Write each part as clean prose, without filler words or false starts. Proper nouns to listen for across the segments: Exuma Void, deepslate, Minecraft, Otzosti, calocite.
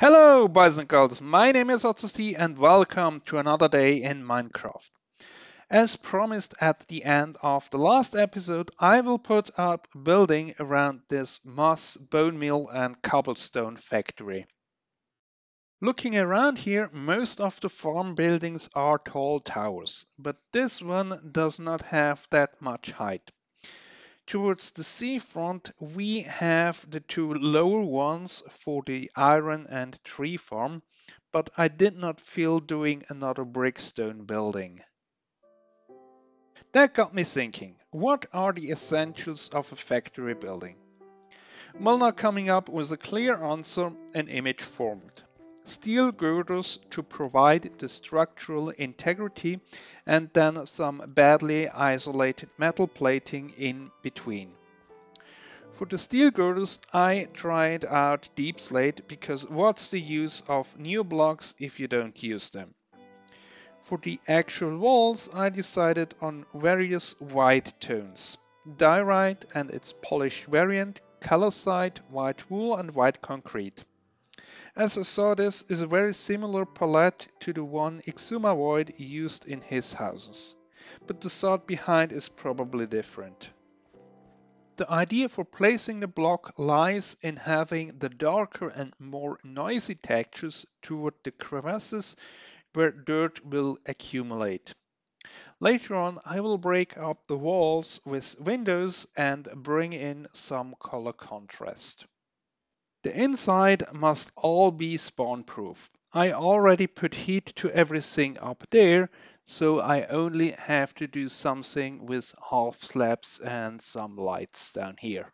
Hello boys and girls, my name is Otzosti and welcome to another day in Minecraft. As promised at the end of the last episode, I will put up building around this moss, bone meal and cobblestone factory. Looking around here, most of the farm buildings are tall towers, but this one does not have that much height. Towards the seafront, we have the two lower ones for the iron and tree farm, but I did not feel doing another brickstone building. That got me thinking, what are the essentials of a factory building? Well, now coming up with a clear answer, an image formed. Steel girders to provide the structural integrity and then some badly isolated metal plating in between. For the steel girders I tried out deepslate because what's the use of new blocks if you don't use them. For the actual walls I decided on various white tones. Diorite and its polished variant, calocite, white wool and white concrete. As I saw, this is a very similar palette to the one Exuma Void used in his houses, but the thought behind is probably different. The idea for placing the block lies in having the darker and more noisy textures toward the crevices where dirt will accumulate. Later on I will break up the walls with windows and bring in some color contrast. The inside must all be spawn-proof. I already put heat to everything up there, so I only have to do something with half slabs and some lights down here.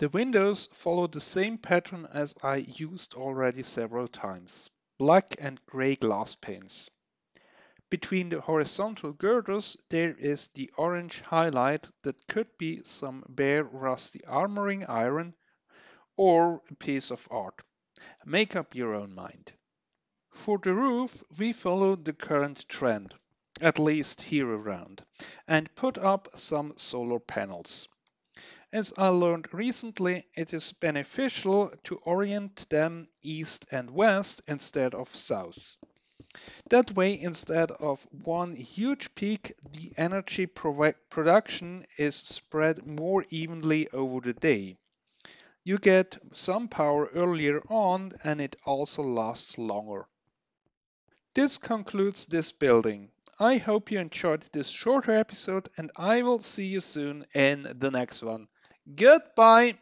The windows follow the same pattern as I used already several times. Black and grey glass panes. Between the horizontal girders there is the orange highlight that could be some bare rusty armoring iron, or a piece of art. Make up your own mind. For the roof, we follow the current trend, at least here around, and put up some solar panels. As I learned recently, it is beneficial to orient them east and west instead of south. That way, instead of one huge peak, the energy production is spread more evenly over the day. You get some power earlier on and it also lasts longer. This concludes this building. I hope you enjoyed this shorter episode and I will see you soon in the next one. Goodbye!